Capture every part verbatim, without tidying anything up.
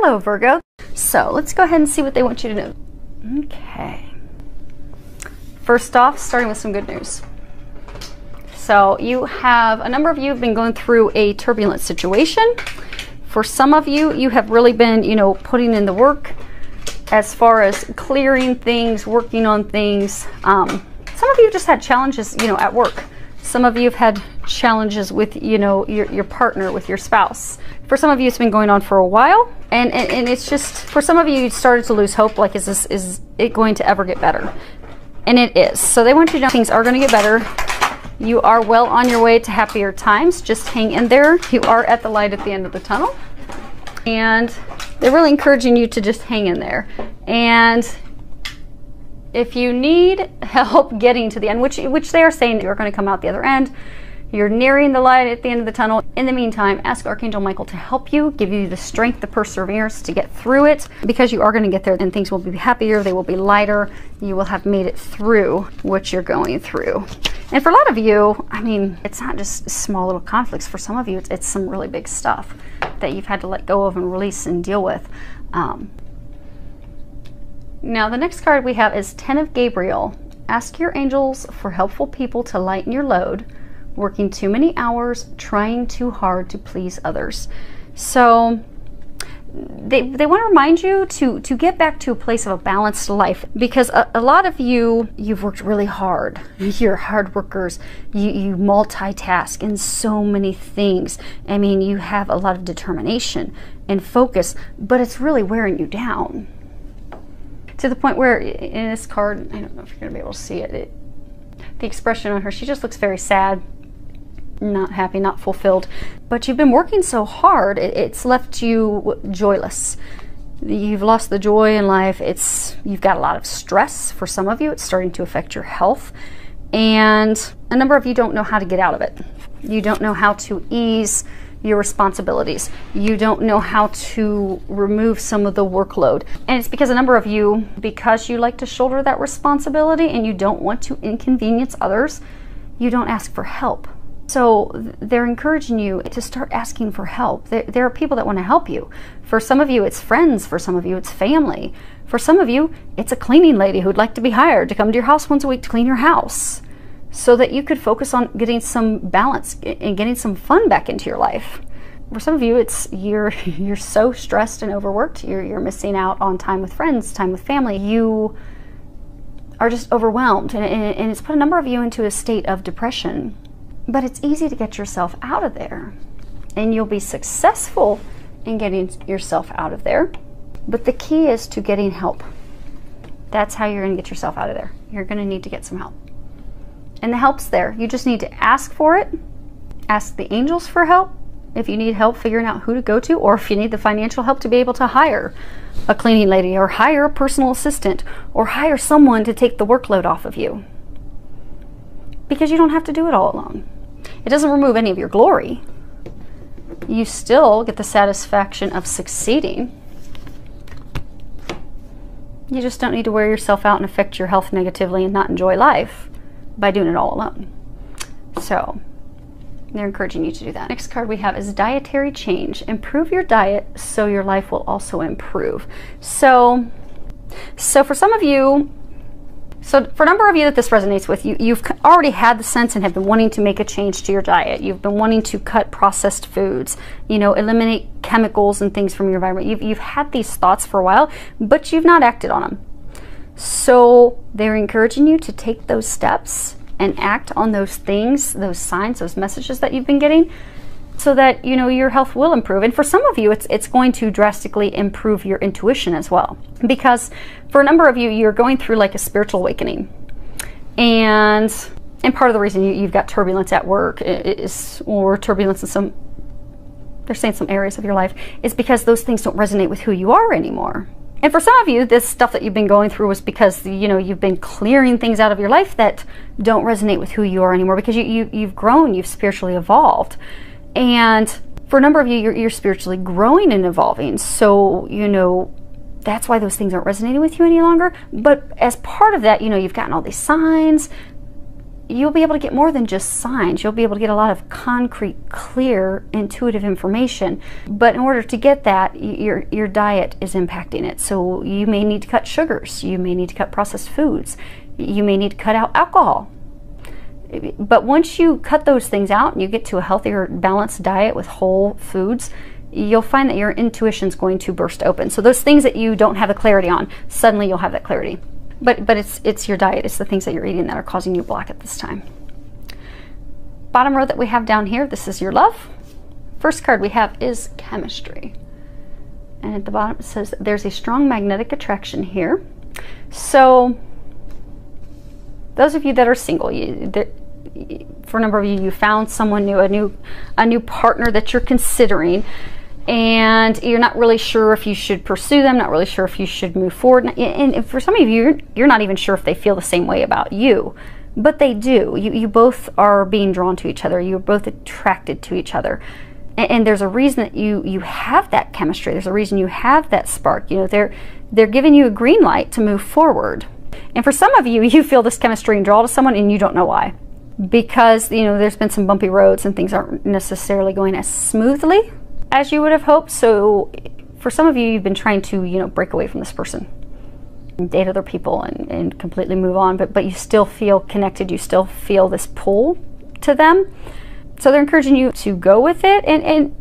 Hello, Virgo. So let's go ahead and see what they want you to know. Okay. First off, starting with some good news. So you have, a number of you have been going through a turbulent situation. For some of you, you have really been, you know, putting in the work as far as clearing things, working on things. Um, some of you just had challenges, you know, at work. Some of you have had challenges with, you know, your, your partner, with your spouse. For some of you, it's been going on for a while. And, and, and it's just, for some of you, you started to lose hope. Like, is this, is it going to ever get better? And it is. So they want you to know things are going to get better. You are well on your way to happier times. Just hang in there. You are at the light at the end of the tunnel. And they're really encouraging you to just hang in there. And if you need help getting to the end, which which they are saying you're going to come out the other end, you're nearing the light at the end of the tunnel. In the meantime, ask Archangel Michael to help you, give you the strength, the perseverance to get through it, because you are going to get there. Then things will be happier, they will be lighter, you will have made it through what you're going through. And for a lot of you, I mean, it's not just small little conflicts. For some of you, it's, it's some really big stuff that you've had to let go of and release and deal with. Um, Now the next card we have is ten of Gabriel. Ask your angels for helpful people to lighten your load, working too many hours, trying too hard to please others. So they, they want to remind you to, to get back to a place of a balanced life, because a, a lot of you, you've worked really hard. You're hard workers. You, you multitask in so many things. I mean, you have a lot of determination and focus, but it's really wearing you down. To the point where in this card, I don't know if you're going to be able to see it, it, the expression on her, she just looks very sad, not happy, not fulfilled. But you've been working so hard, it, it's left you joyless. You've lost the joy in life. It's, you've got a lot of stress. For some of you, it's starting to affect your health. And a number of you don't know how to get out of it. You don't know how to ease your responsibilities. You don't know how to remove some of the workload. And it's because a number of you, because you like to shoulder that responsibility and you don't want to inconvenience others, you don't ask for help. So they're encouraging you to start asking for help. There, there are people that want to help you. For some of you, it's friends. For some of you, it's family. For some of you, it's a cleaning lady who'd like to be hired to come to your house once a week to clean your house, so that you could focus on getting some balance and getting some fun back into your life. For some of you, it's you're you're so stressed and overworked, you're, you're missing out on time with friends, time with family. You are just overwhelmed, and, and it's put a number of you into a state of depression. But it's easy to get yourself out of there, and you'll be successful in getting yourself out of there. But the key is to getting help. That's how you're gonna get yourself out of there. You're gonna need to get some help. And the help's there. You just need to ask for it. Ask the angels for help. If you need help figuring out who to go to, or if you need the financial help to be able to hire a cleaning lady, or hire a personal assistant, or hire someone to take the workload off of you. Because you don't have to do it all alone. It doesn't remove any of your glory. You still get the satisfaction of succeeding. You just don't need to wear yourself out and affect your health negatively and not enjoy life by doing it all alone. So they're encouraging you to do that. Next card we have is dietary change. Improve your diet so your life will also improve. So, so for some of you, so for a number of you that this resonates with, you, you've already had the sense and have been wanting to make a change to your diet. You've been wanting to cut processed foods, you know, eliminate chemicals and things from your environment. You've, you've had these thoughts for a while, but you've not acted on them. So they're encouraging you to take those steps and act on those things, those signs, those messages that you've been getting, so that, you know, your health will improve. And for some of you, it's, it's going to drastically improve your intuition as well. Because for a number of you, you're going through like a spiritual awakening. And, and part of the reason you, you've got turbulence at work is, or turbulence in some, they're saying some areas of your life, is because those things don't resonate with who you are anymore. And for some of you, this stuff that you've been going through was because, you know, you've been clearing things out of your life that don't resonate with who you are anymore, because you, you, you've grown, you've spiritually evolved. And for a number of you, you're, you're spiritually growing and evolving. So, you know, that's why those things aren't resonating with you any longer. But as part of that, you know, you've gotten all these signs, you'll be able to get more than just signs. You'll be able to get a lot of concrete, clear, intuitive information. But in order to get that, your, your diet is impacting it. So you may need to cut sugars. You may need to cut processed foods. You may need to cut out alcohol. But once you cut those things out and you get to a healthier, balanced diet with whole foods, you'll find that your intuition's going to burst open. So those things that you don't have the clarity on, suddenly you'll have that clarity. But, but it's, it's your diet, it's the things that you're eating that are causing you block at this time. Bottom row that we have down here, this is your love. First card we have is chemistry. And at the bottom it says there's a strong magnetic attraction here. So those of you that are single, you, that, for a number of you, you found someone new, a new, a new partner that you're considering. And you're not really sure if you should pursue them, not really sure if you should move forward. And for some of you, you're not even sure if they feel the same way about you, but they do. You, you both are being drawn to each other. You're both attracted to each other. And, and there's a reason that you, you have that chemistry. There's a reason you have that spark. You know, they're, they're giving you a green light to move forward. And for some of you, you feel this chemistry and draw to someone and you don't know why. Because, you know, there's been some bumpy roads and things aren't necessarily going as smoothly as you would have hoped. So for some of you, you've been trying to, you know, break away from this person and date other people and, and completely move on, but, but you still feel connected. You still feel this pull to them. So they're encouraging you to go with it and, and,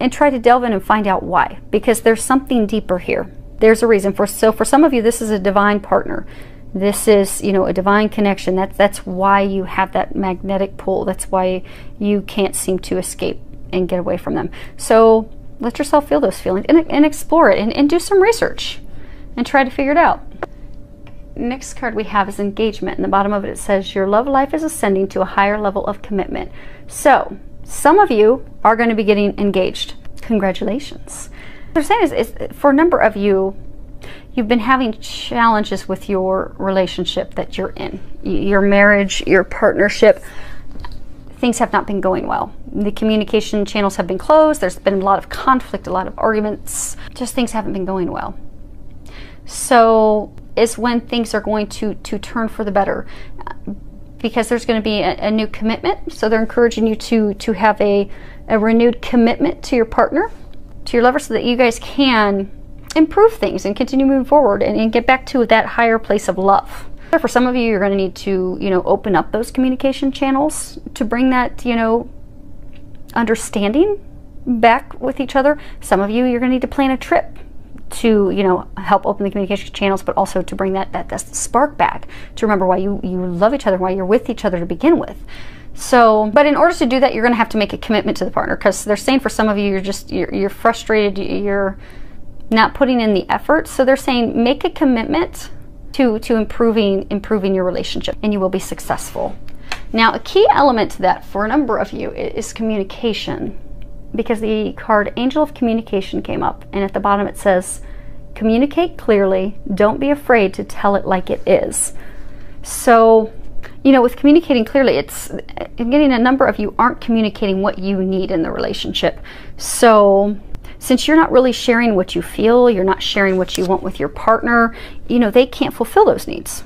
and try to delve in and find out why, because there's something deeper here. There's a reason for, so for some of you, this is a divine partner. This is, you know, a divine connection. That's, that's why you have that magnetic pull. That's why you can't seem to escape and get away from them. So let yourself feel those feelings and, and explore it and, and do some research and try to figure it out. Next card we have is engagement. In the bottom of it, it says your love life is ascending to a higher level of commitment. So some of you are going to be getting engaged. Congratulations. What they're saying is, is for a number of you, you've been having challenges with your relationship that you're in, your marriage, your partnership. Things have not been going well. The communication channels have been closed. There's been a lot of conflict, a lot of arguments. Just things haven't been going well. So it's when things are going to, to turn for the better, because there's going to be a, a new commitment. So they're encouraging you to, to have a, a renewed commitment to your partner, to your lover, so that you guys can improve things and continue moving forward and, and get back to that higher place of love. For some of you, you're going to need to, you know, open up those communication channels to bring that, you know, understanding back with each other. Some of you, you're going to need to plan a trip to, you know, help open the communication channels, but also to bring that, that, that spark back, to remember why you, you love each other, why you're with each other to begin with. So, but in order to do that, you're going to have to make a commitment to the partner, because they're saying for some of you, you're just, you're, you're frustrated, you're not putting in the effort. So they're saying make a commitment to, to improving, improving your relationship, and you will be successful. Now, a key element to that for a number of you is communication, because the card Angel of Communication came up, and at the bottom it says, communicate clearly, don't be afraid to tell it like it is. So, you know, with communicating clearly, it's I'm getting a number of you aren't communicating what you need in the relationship. So since you're not really sharing what you feel, you're not sharing what you want with your partner, you know, they can't fulfill those needs.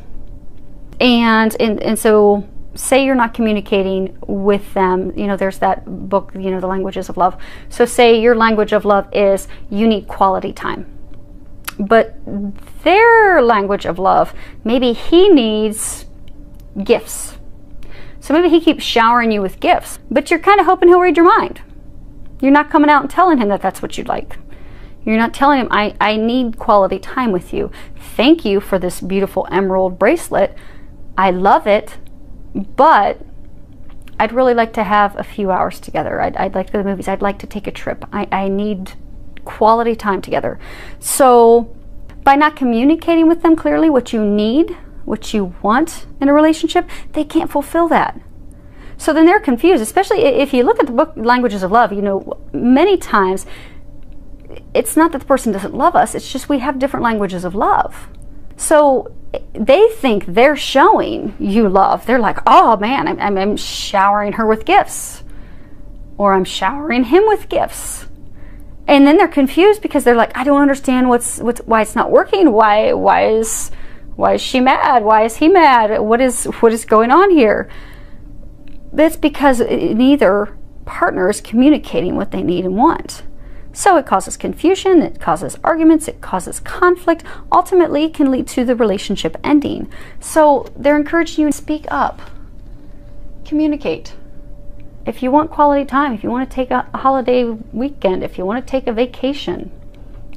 And, and, and so say you're not communicating with them, you know, there's that book, you know, The Languages of Love. So say your language of love is you need quality time, but their language of love, maybe he needs gifts. So maybe he keeps showering you with gifts, but you're kind of hoping he'll read your mind. You're not coming out and telling him that that's what you'd like. You're not telling him, I, I need quality time with you. Thank you for this beautiful emerald bracelet. I love it, but I'd really like to have a few hours together. I'd, I'd like to go to the movies. I'd like to take a trip. I, I need quality time together. So by not communicating with them clearly what you need, what you want in a relationship, they can't fulfill that. So then they're confused, especially if you look at the book Languages of Love. You know, many times it's not that the person doesn't love us, it's just we have different languages of love. So they think they're showing you love. They're like, oh man, I'm, I'm showering her with gifts, or I'm showering him with gifts. And then they're confused because they're like, I don't understand what's, what's why it's not working. Why, why is Why is she mad? Why is he mad? What is, what is going on here? That's because neither partner is communicating what they need and want. So it causes confusion, it causes arguments, it causes conflict. Ultimately, it can lead to the relationship ending. So they're encouraging you to speak up, communicate. If you want quality time, if you want to take a holiday weekend, if you want to take a vacation,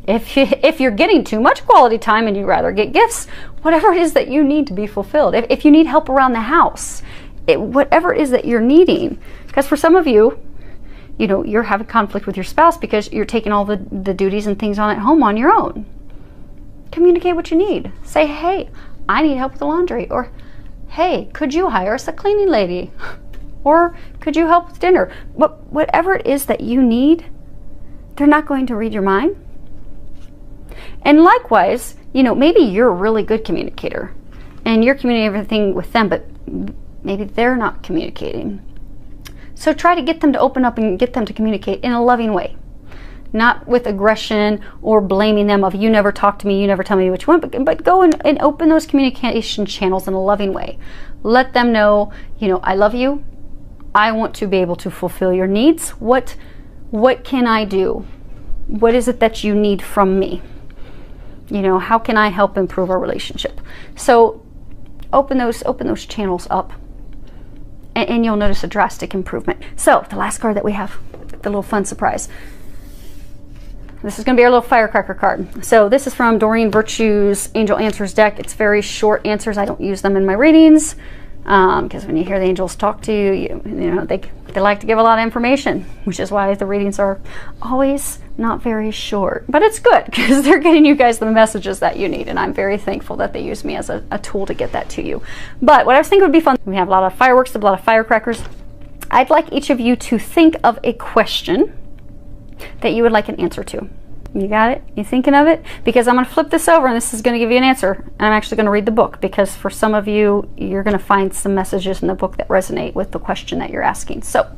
if, you, if you're getting too much quality time and you'd rather get gifts, whatever it is that you need to be fulfilled. If, if you need help around the house, it, whatever it is that you're needing. Because for some of you, you know, you're having conflict with your spouse because you're taking all the, the duties and things on at home on your own. Communicate what you need. Say, hey, I need help with the laundry. Or, hey, could you hire us a cleaning lady? Or, could you help with dinner? But whatever it is that you need, they're not going to read your mind. And likewise, you know, maybe you're a really good communicator and you're communicating everything with them, but maybe they're not communicating. So try to get them to open up and get them to communicate in a loving way, not with aggression or blaming them of, you never talk to me, you never tell me what you want, but, but go and, and open those communication channels in a loving way. Let them know, you know, I love you. I want to be able to fulfill your needs. What, what can I do? What is it that you need from me? You know, how can I help improve our relationship? So open those, open those channels up. And you'll notice a drastic improvement. So the last card that we have, the little fun surprise. This is going to be our little firecracker card. So this is from Doreen Virtue's Angel Answers deck. It's very short answers. I don't use them in my readings because um, when you hear the angels talk to you, you, you know, they, they like to give a lot of information, which is why the readings are always not very short. But it's good because they're getting you guys the messages that you need, and I'm very thankful that they use me as a, a tool to get that to you. But what I was thinking would be fun, we have a lot of fireworks, a lot of firecrackers. I'd like each of you to think of a question that you would like an answer to. You got it? You thinking of it? Because I'm going to flip this over and this is going to give you an answer. I'm actually going to read the book because for some of you, you're going to find some messages in the book that resonate with the question that you're asking. So,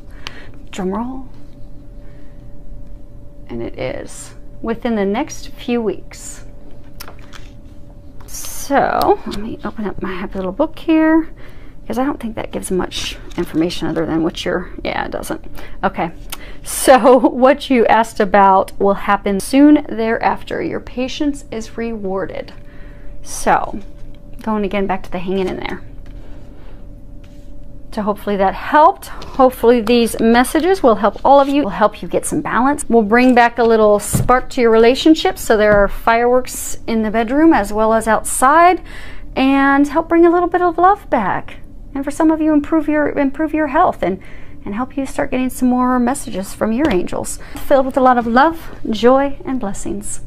drum roll. And it is within the next few weeks. So, let me open up my happy little book here because I don't think that gives much information other than what you're, yeah, it doesn't. Okay. So what you asked about will happen soon thereafter. Your patience is rewarded. So going again back to the hanging in there. So hopefully that helped. Hopefully these messages will help all of you, will help you get some balance. We'll bring back a little spark to your relationship. So there are fireworks in the bedroom as well as outside, and help bring a little bit of love back. And for some of you, improve your, improve your health and and help you start getting some more messages from your angels, filled with a lot of love, joy, and blessings.